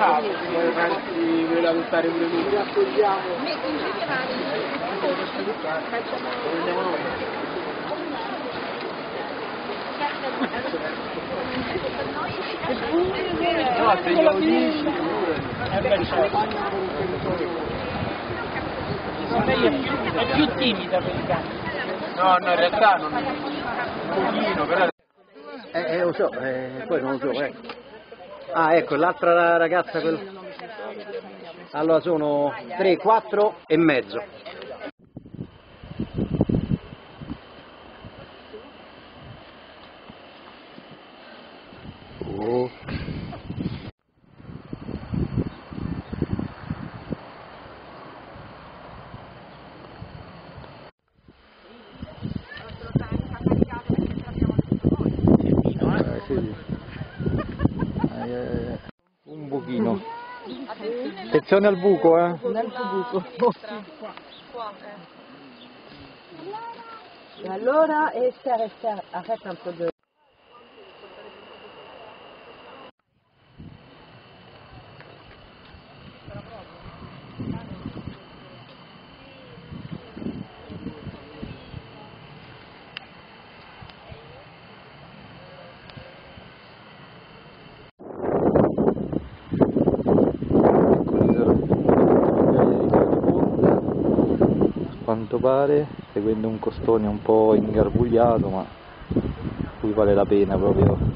bravo, vuole adottare pure lui. Li accogliamo. In generale, lo prendiamo noi. No, se glielo dici, è più timida per caso. No, no, in realtà non è un pochino, però... lo so, poi non lo so, ecco. Ah, ecco, l'altra ragazza, quella... allora sono 3, 4 e mezzo. Oh. Un pochino. Attenzione al buco, eh. E allora stare, aspetta un po' di... Quanto pare, seguendo un costone un po' ingarbugliato, ma qui vale la pena proprio.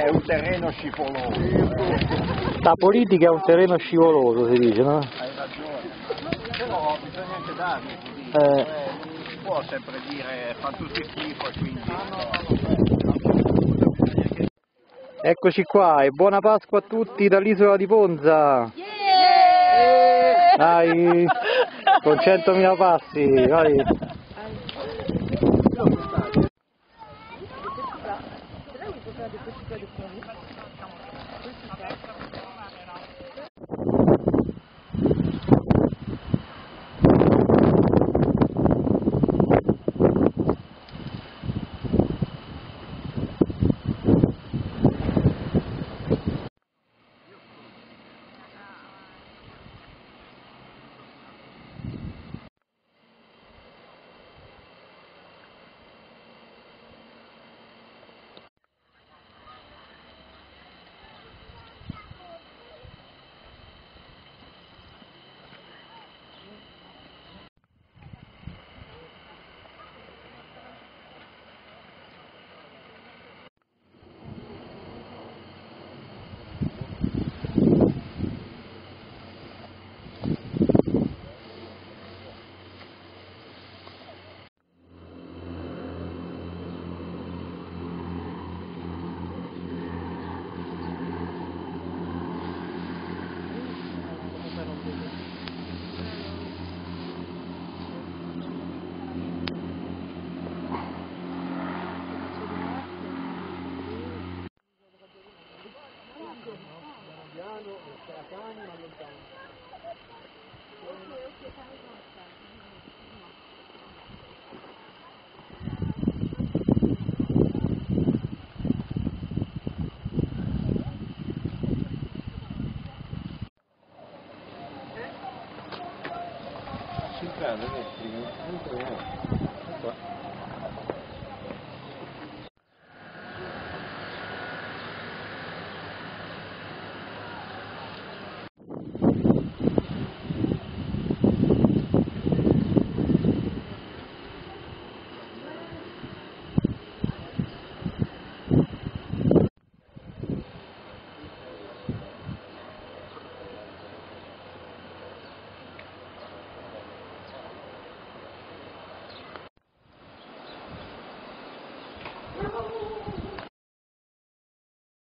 È un terreno scivoloso. La politica è un terreno scivoloso, si dice, no? Hai ragione, però bisogna anche dargli, non può sempre dire fa tutti schifo e quindi... Eccoci qua e buona Pasqua a tutti dall'isola di Ponza! Dai, con 100.000 passi, vai!